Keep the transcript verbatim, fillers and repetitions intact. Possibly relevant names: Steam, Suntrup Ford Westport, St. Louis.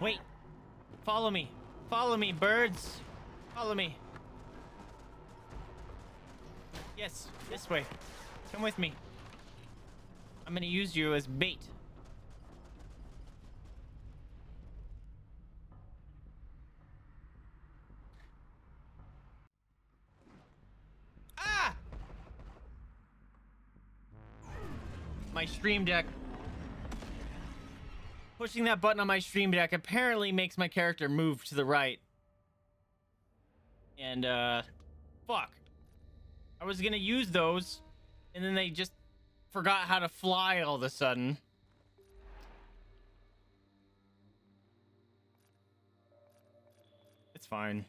Oh, wait. Follow me. Follow me, birds. Follow me. Yes, this way. Come with me. I'm gonna use you as bait. Ah! My stream deck. Pushing that button on my stream deck apparently makes my character move to the right. And, uh, fuck. I was gonna use those, and then they just forgot how to fly all of a sudden. It's fine.